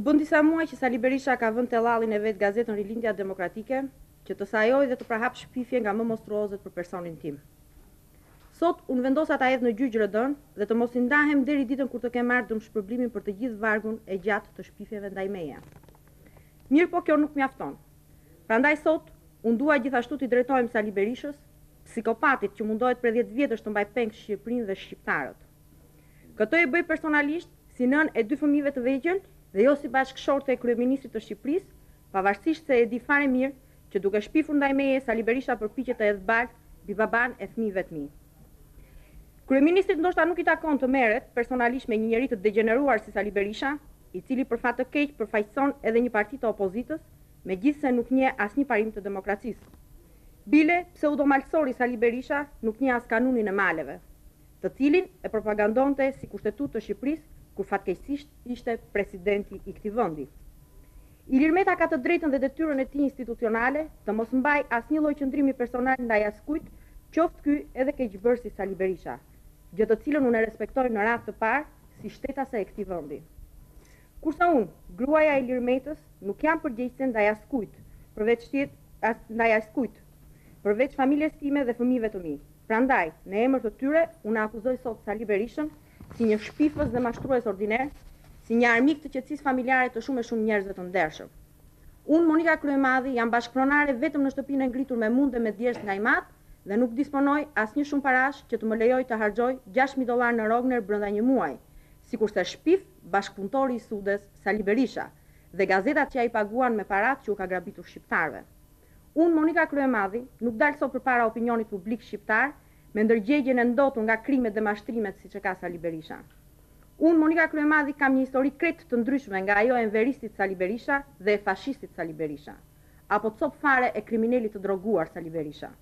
U bën disa muaj që Sali Berisha ka vënë tellallin e vet gazetën Rilindja Demokratike, që të sajoj dhe të prahap shpifje nga më monstruozet për personin tim. Sot unë vendosa ta hedh në gjyqë rëdën dhe të mos i ndahem deri ditën kur të kem marrë dëmshpërblimin për të gjithë vargun e gjatë të shpifjeve ndaj meje. Mirë po kjo nuk mjafton. Prandaj sot unë dua gjithashtu t'i drejtohem Sali Berishës, psikopatit që mundohet për 10 vjetësh të mbaj peng Shqipërinë dhe shqiptarët. Këtë e bëj personalisht si nën e dy fëmijëve të vegjël dhe jo si bashkëshorte e kryeministrit të Shqipërisë, pavarësisht se e di fare mirë që duke shpifur ndaj meje Sali Berisha përpiqet të hedhë balt mbi baban e fëmijëve të mi. Kryeministrit ndoshta nuk i takon të merret personalisht me një njeri të degeneruar si Sali Berisha, i cili për fat të keq përfaqëson edhe një parti të opozitës, megjithse nuk njeh asnjë parim të demokracisë. Bile, pseudomalsori Sali Berisha nuk njeh as kanunin e maleve, të cilin e propagandonte si kushtetutë të Shqipërisë, kur fatkeqësisht ishte presidenti i këtij vendi. Ilir Meta ka të drejtën dhe detyrën e tij institucionale të mos mbajë asnjë lloj qëndrimi personal ndaj askujt, qoftë ky edhe keqbërësi Sali Berisha, gjë të cilën unë e respektoj në radhë të parë si shtetase e këtij vendi. Kurse unë, gruaja e Ilir Metës, nuk jam përgjegjëse ndaj askujt, përveç familjes time dhe fëmijëve të mi. Prandaj, në emër të tyre, unë akuzoj sot Sali Berishën si një shpifës dhe mashtrues ordiner, si një armik të qetësisë familjare të shumë njerëzve të ndershëm. Unë, Monika Kryemadhi, jam bashkëpronare vetëm në shtëpinë e ngritur me mundë dhe me djersh nga i matë, dhe nuk disponoj asnjë shumë parash që të më lejoj të harxoj $6.000 në Rogner brenda një muaji, sikurse shpif bashkëpunëtori i Sudes Sali Berisha dhe gazetat që ai paguan me parat që u ka grabitur shqiptarëve. Unë Monika Kryemadhi nuk dal sot përpara opinionit publik shqiptar me ndërgjegjen e ndotur nga krimet dhe mashtrimet siç e ka Sali Berisha. Unë Monika Kryemadhi kam një histori krejt të ndryshme nga ajo e enveristit Sali Berisha dhe e fashistit Sali Berisha, apo cop fare e kriminalit të droguar Sali Berisha.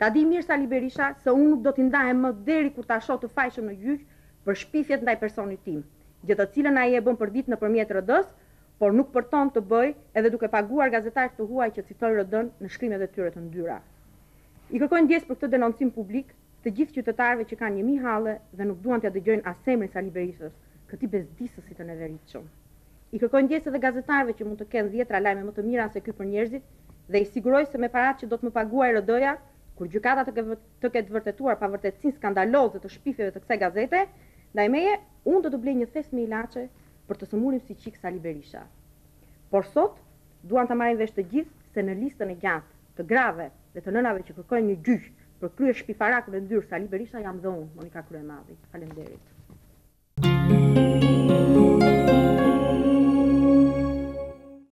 Ta di mirë Sali Berisha se unë nuk do t'i ndahem më deri kur ta shoh të fajshëm në gjyq për shpifjet ndaj personit tim, gjë të cilën ai e bën për ditë nëpërmjet RD-s, por nuk përton të bëj edhe duke paguar gazetarët të huaj që citojnë RD-n në shkrimet e tyre të ndyra. I kërkoj ndjes për këtë denoncim publik të gjithë qytetarëve që kanë 1000 halle dhe nuk duan t'ia dëgjojnë as emrin Sali Berishës, këtij bezdisësit të neveritshëm. I kërkoj ndjes edhe gazetarëve që mund të kenë 10 lajme më të mira se ky për njerëzit dhe i siguroj se me paratë që do të më paguajë RD-ja kur gjykata të ketë vërtetuar pa vërtetësinë skandaloze të shpifjeve të kësaj gazete, ndaj meje unë do të blej një thes me ilaçe për të sëmurin psiqik Sali Berisha. Por sot duan ta marrin vesh të gjithë se në listën e gjatë të grave dhe të nënave që kërkojnë një gjyq për krye shpifarakun e ndyrë Sali Berisha jam dhe unë, Monika Kryemadhi. Faleminderit.